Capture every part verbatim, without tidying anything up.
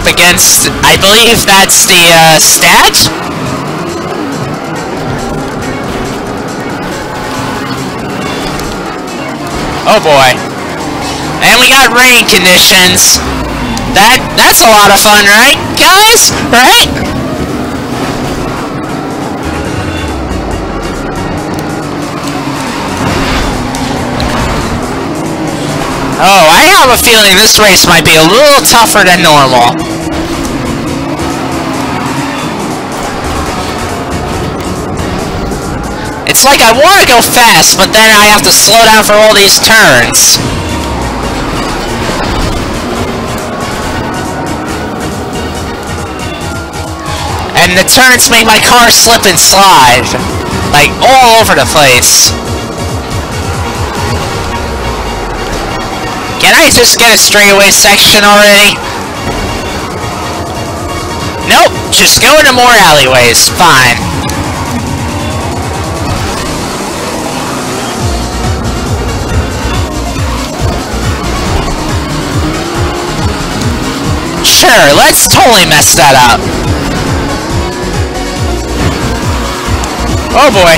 up against, I believe that's the uh, stat? Oh boy. And we got rain conditions. That that's a lot of fun, right, guys? Right? Oh, I have a feeling this race might be a little tougher than normal. It's like I want to go fast, but then I have to slow down for all these turns. And the turns make my car slip and slide. Like, all over the place. Can I just get a straightaway section already? Nope, just go into more alleyways, fine. Sure, let's totally mess that up. Oh boy.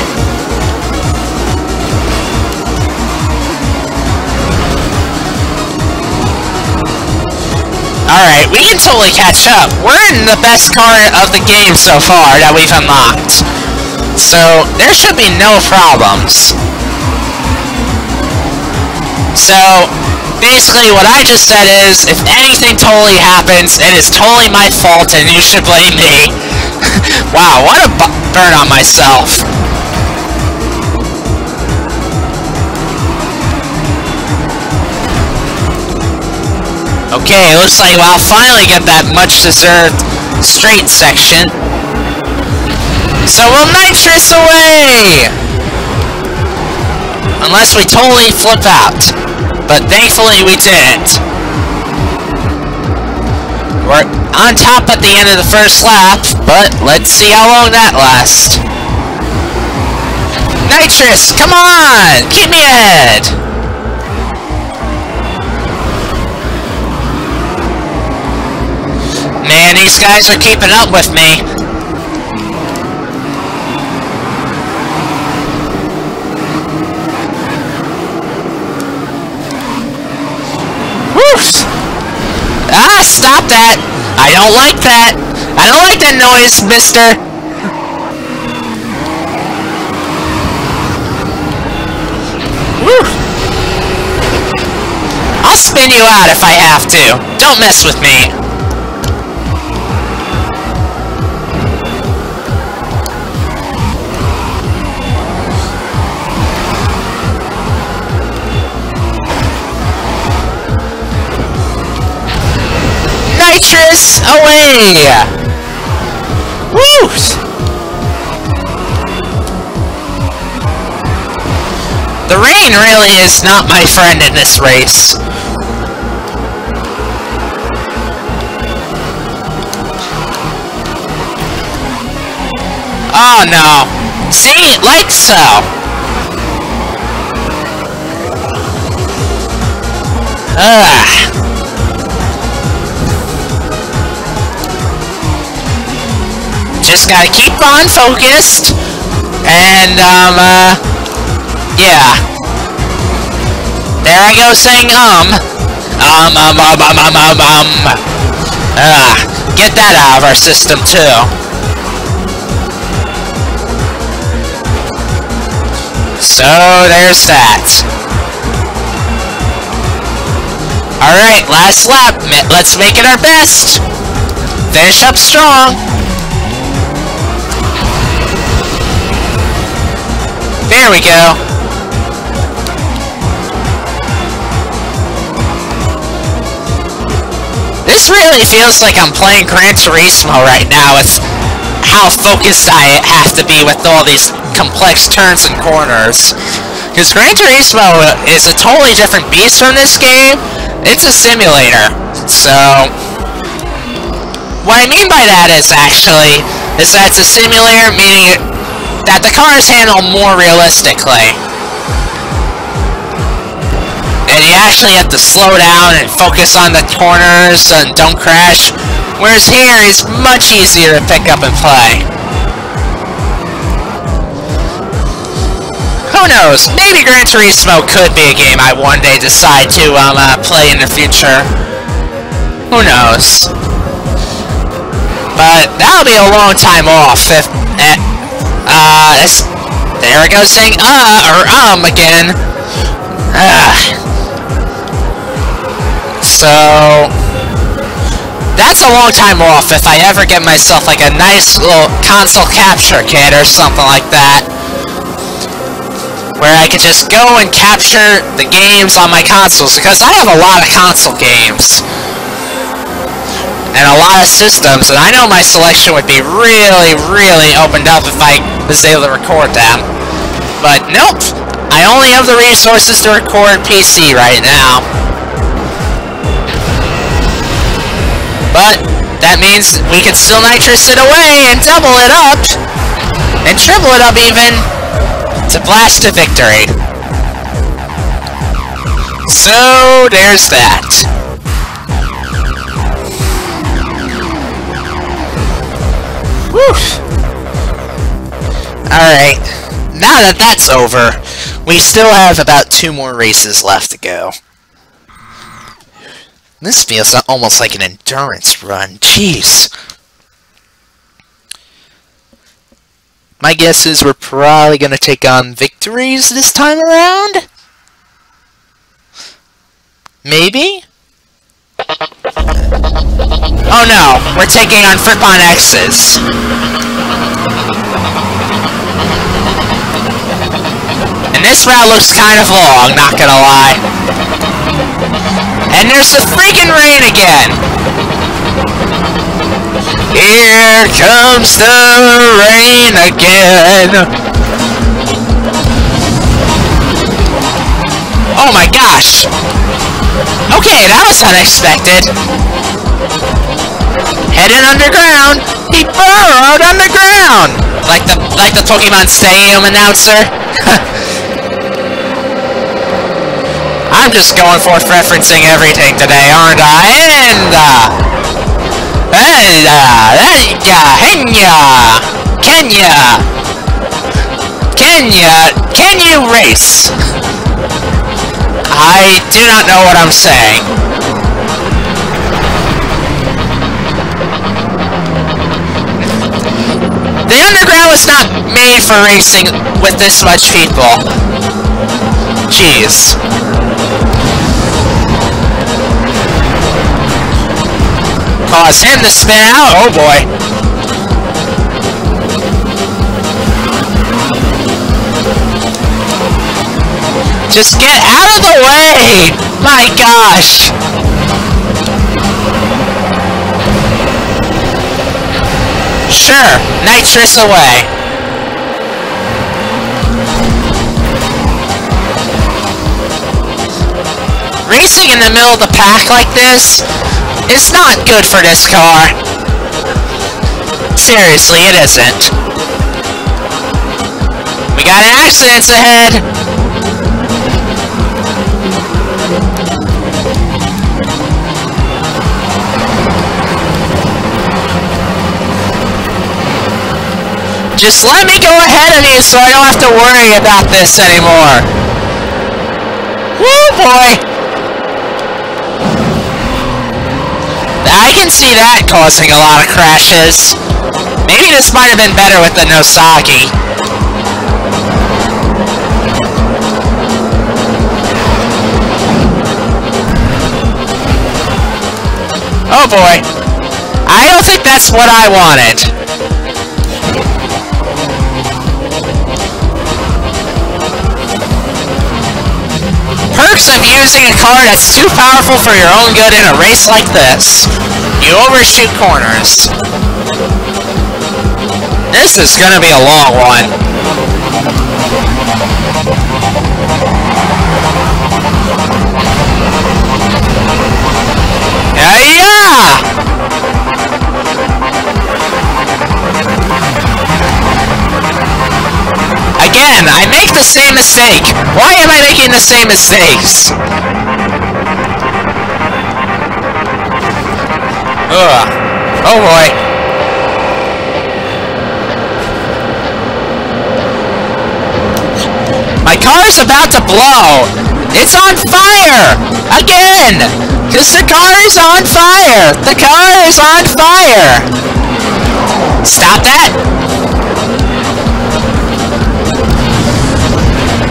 Alright, we can totally catch up. We're in the best car of the game so far that we've unlocked. So, there should be no problems. So, basically what I just said is, if anything totally happens, it is totally my fault and you should blame me. Wow, what a bu- burn on myself. Okay, looks like we'll finally get that much-deserved straight section. So we'll nitrous away! Unless we totally flip out. But thankfully we didn't. We're on top at the end of the first lap, but let's see how long that lasts. Nitrous, come on! Keep me ahead! Man, these guys are keeping up with me. Woof! Ah, stop that! I don't like that! I don't like that noise, mister! Woof! I'll spin you out if I have to. Don't mess with me. Away! Woo! The rain really is not my friend in this race. Oh no! See? Like so! Ugh! Just gotta keep on focused, and, um, uh, yeah. There I go saying, um, um, um, um, um, um, um, um, uh, get that out of our system, too. So, there's that. Alright, last lap, let's make it our best. Finish up strong. There we go. This really feels like I'm playing Gran Turismo right now. It's how focused I have to be with all these complex turns and corners. Because Gran Turismo is a totally different beast from this game. It's a simulator. So, what I mean by that is actually, is that it's a simulator, meaning it that the cars handle more realistically. And you actually have to slow down and focus on the corners and don't crash Whereas here, it's much easier to pick up and play. Who knows? Maybe Gran Turismo could be a game I one day decide to um, uh, play in the future. Who knows? But that'll be a long time off if... Eh, uh, it's, there it goes saying uh or um again. Uh, so... That's a long time off if I ever get myself like a nice little console capture kit or something like that, where I could just go and capture the games on my consoles, because I have a lot of console games and a lot of systems, and I know my selection would be really, really opened up if I was able to record them. But nope, I only have the resources to record P C right now. But that means we can still nitrous it away and double it up, and triple it up even, to blast to victory. So there's that. Woof. Alright. Now that that's over, we still have about two more races left to go. This feels almost like an endurance run. Jeez. My guess is we're probably going to take on victories this time around? Maybe? Oh no, we're taking on Frip-on X's. And this route looks kind of long, not gonna lie. And there's the freaking rain again! Here comes the rain again! Oh my gosh! Okay, that was unexpected! Headed underground! He burrowed underground! Like the, like the Pokemon Stadium announcer? I'm just going forth referencing everything today, aren't I? And... Uh, Kenya, Kenya, Kenya, can you race? I do not know what I'm saying. The underground was not made for racing with this much people. Jeez. Cause him to spin out, oh boy. Just get out of the way! My gosh! Sure, nitrous away. Racing in the middle of the pack like this? It's not good for this car. Seriously, it isn't. We got accidents ahead. Just let me go ahead of you so I don't have to worry about this anymore. Woo boy! I can see that causing a lot of crashes. Maybe this might have been better with the Nosaki. Oh boy. I don't think that's what I wanted. Perks of using a car that's too powerful for your own good in a race like this. You overshoot corners. This is gonna be a long one. Yeah! Again, I make the same mistake. Why am I making the same mistakes? Ugh. Oh boy. My car's about to blow. It's on fire! Again! Cause the car is on fire! The car is on fire! Stop that!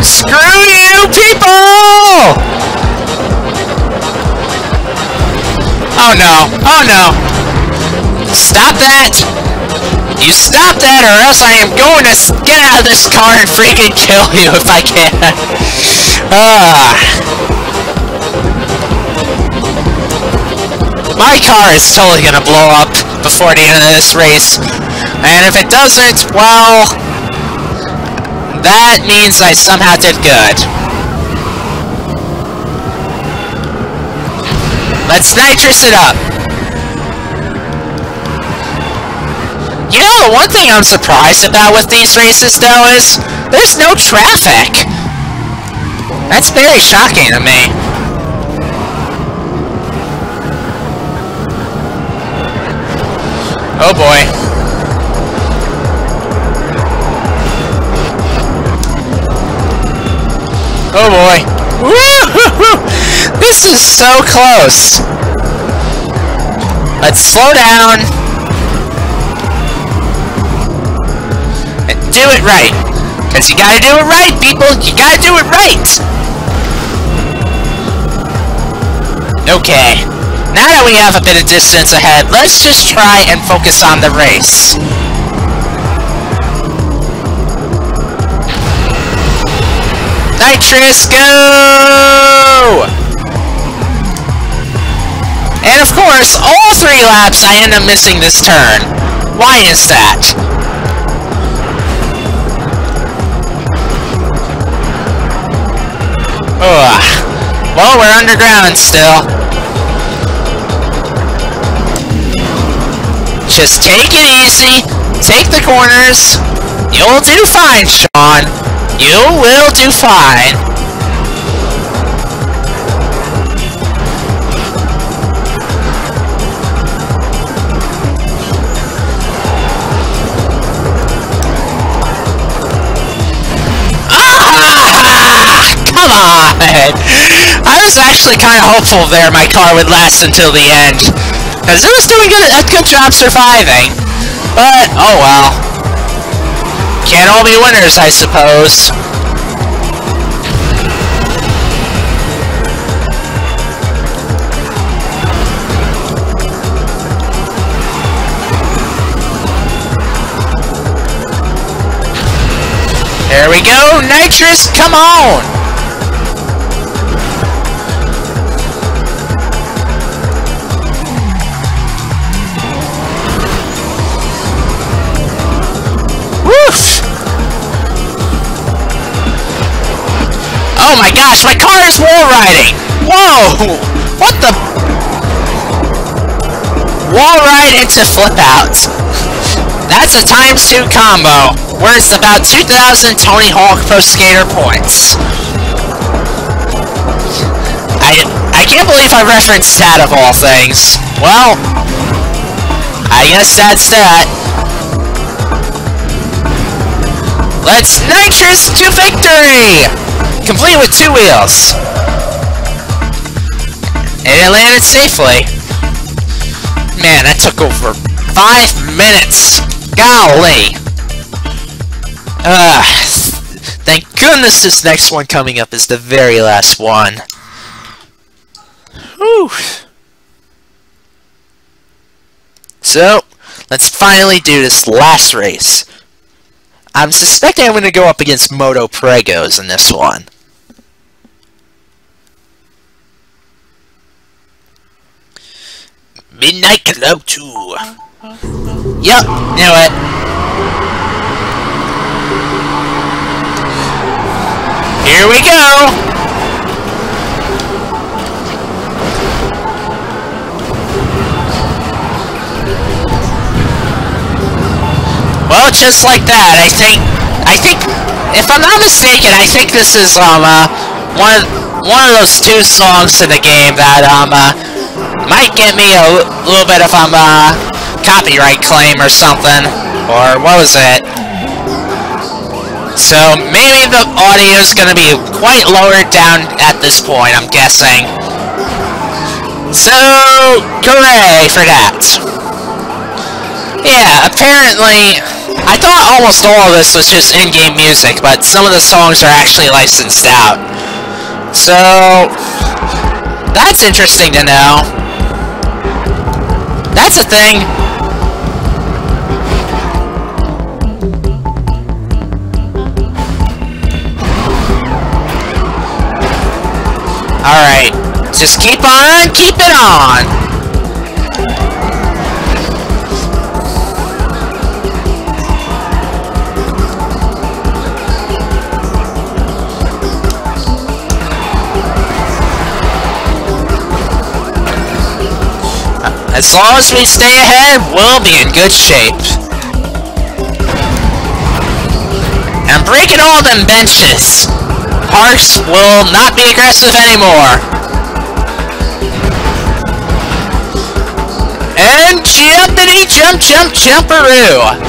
Screw you people! Oh no, oh no. Stop that! You stop that or else I am going to get out of this car and freaking kill you if I can. Ah. My car is totally gonna blow up before the end of this race. And if it doesn't, well, that means I somehow did good. Let's nitrous it up. You know, one thing I'm surprised about with these races, though, is there's no traffic. That's very shocking to me. Oh, boy. Oh, boy. Woo-hoo-hoo! This is so close. Let's slow down. Do it right, because you gotta do it right, people. You gotta do it right. Okay, now that we have a bit of distance ahead, let's just try and focus on the race. Nitrous, go! And of course, all three laps I end up missing this turn. Why is that? Ugh. Well, we're underground still. Just take it easy. Take the corners. You'll do fine, Sean. You will do fine. I was actually kind of hopeful there my car would last until the end, because it was doing good, a good job surviving, but oh well. Can't all be winners, I suppose. There we go, nitrous, come on! Oh my gosh, my car is wall riding! Whoa! What the? Wall ride into flip out. That's a times two combo, where it's about two thousand Tony Hawk Pro Skater points. I, I can't believe I referenced that of all things. Well, I guess that's that. Let's nitrous to victory! Complete with two wheels. And it landed safely. Man, that took over five minutes. Golly. Ugh. Thank goodness this next one coming up is the very last one. Whew. So, let's finally do this last race. I'm suspecting I'm going to go up against Moto Pregos in this one. Midnight Club two. Yep, knew it. Here we go! Well, just like that, I think, I think, if I'm not mistaken, I think this is, um, uh, one, one of those two songs in the game that, um, uh, might get me a little bit of, um, uh, copyright claim or something. Or what was it? So maybe the audio is going to be quite lowered down at this point, I'm guessing. So, hooray for that. Yeah, apparently, I thought almost all of this was just in-game music, but some of the songs are actually licensed out. So, that's interesting to know. That's a thing. Alright, just keep on, keep it on. As long as we stay ahead, we'll be in good shape. And breaking all them benches. Parks will not be aggressive anymore. And jumpity jump jump jumperoo.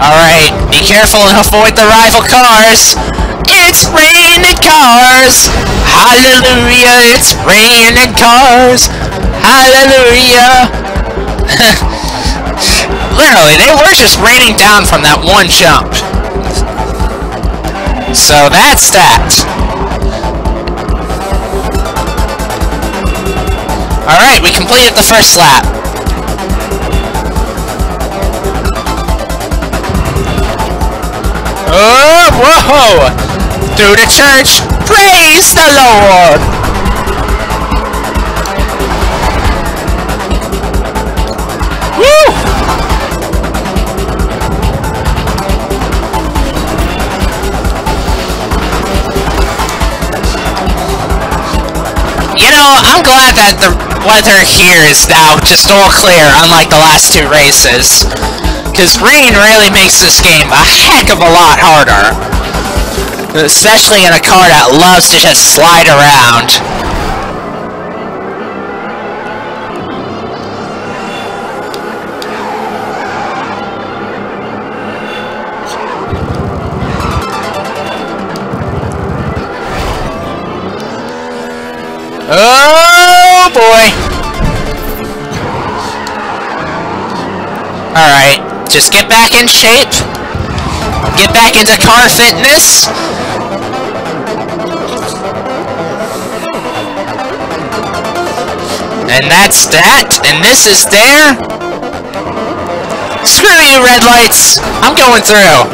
Alright, be careful and avoid the rival cars. It's raining cars. Hallelujah, it's raining cars. Hallelujah. Literally, they were just raining down from that one jump. So that's that. Alright, we completed the first lap. Oh, whoa! Through the church, praise the Lord! Woo! You know, I'm glad that the weather here is now just all clear, unlike the last two races. Because rain really makes this game a heck of a lot harder. Especially in a car that loves to just slide around. Oh boy! Alright. Just get back in shape. Get back into car fitness. And that's that. And this is there. Screw you, red lights. I'm going through.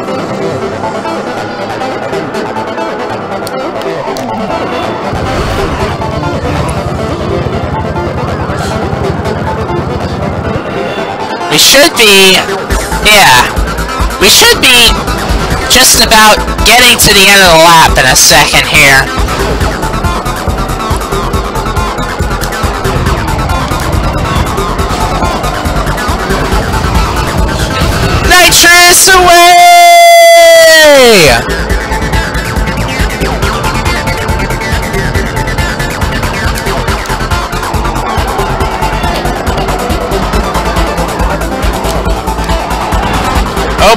We should be... Yeah, we should be just about getting to the end of the lap in a second here. Nitrous away! Oh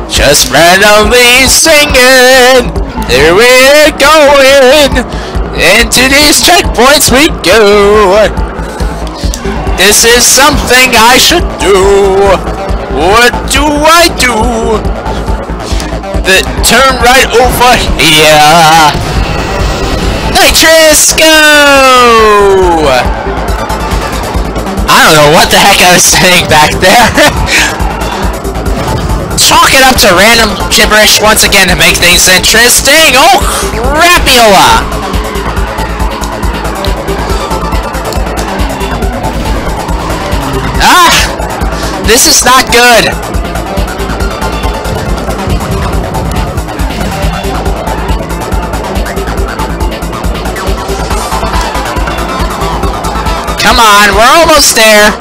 Just randomly singing, here we're going, into these checkpoints we go. This is something I should do, what do I do? The, turn right over here. Nitrous, go! I don't know what the heck I was saying back there. Talk it up to random gibberish once again to make things interesting. Oh, crapiola! This is not good. Come on, we're almost there.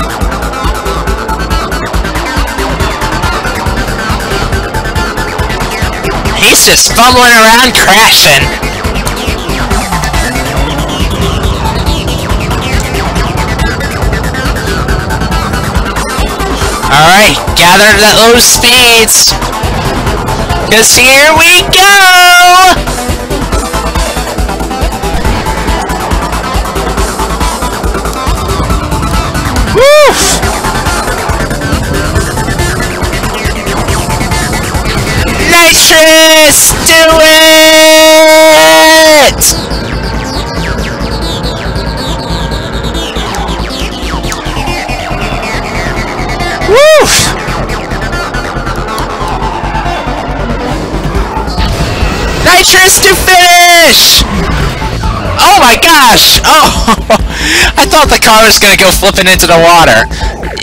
He's just fumbling around, crashing. Alright, gather that those speeds, because here we go! Woof! Nitrous! Do it! Nitrous to finish! Oh my gosh! Oh, I thought the car was gonna go flipping into the water.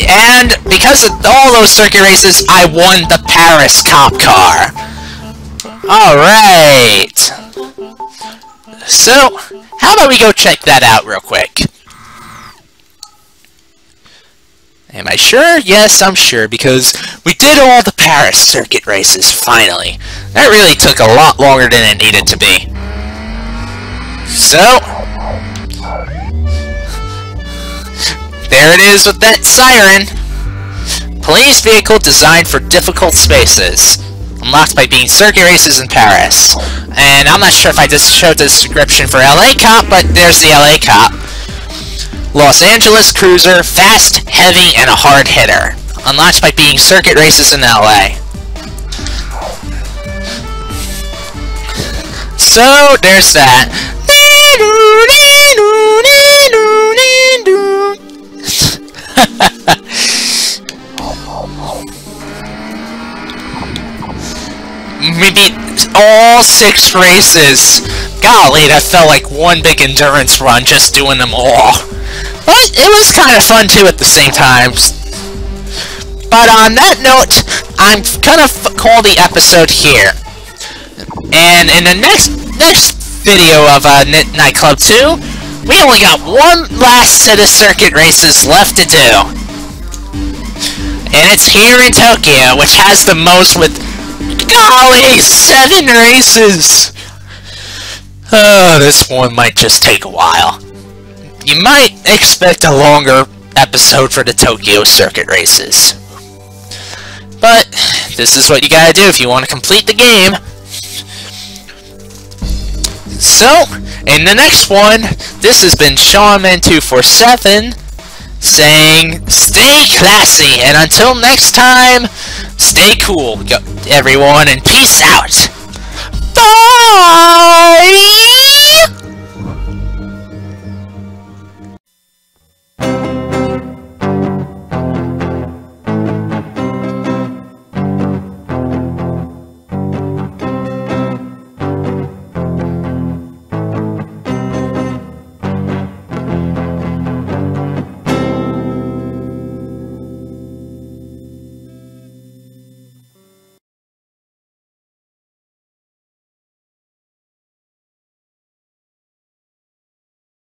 And because of all those circuit races, I won the Paris cop car. Alright. So, how about we go check that out real quick? Am I sure? Yes, I'm sure, because we did all the Paris circuit races, finally. That really took a lot longer than it needed to be. So, there it is with that siren. Police vehicle designed for difficult spaces. Unlocked by being circuit races in Paris. And I'm not sure if I just showed this description for L A Cop, but there's the L A Cop. Los Angeles Cruiser, fast, heavy, and a hard hitter. Unlocked by being circuit races in L A. So, there's that. We beat all six races. Golly, that felt like one big endurance run just doing them all. But it was kind of fun too at the same time. But on that note, I'm gonna f call the episode here. And in the next next video of uh, Midnight Club two, we only got one last set of circuit races left to do, and it's here in Tokyo, which has the most with golly seven races. Oh, this one might just take a while. You might expect a longer episode for the Tokyo circuit races. But this is what you gotta do if you want to complete the game. So, in the next one, this has been Seanman two forty-seven saying, stay classy, and until next time, stay cool, everyone, and peace out. Bye!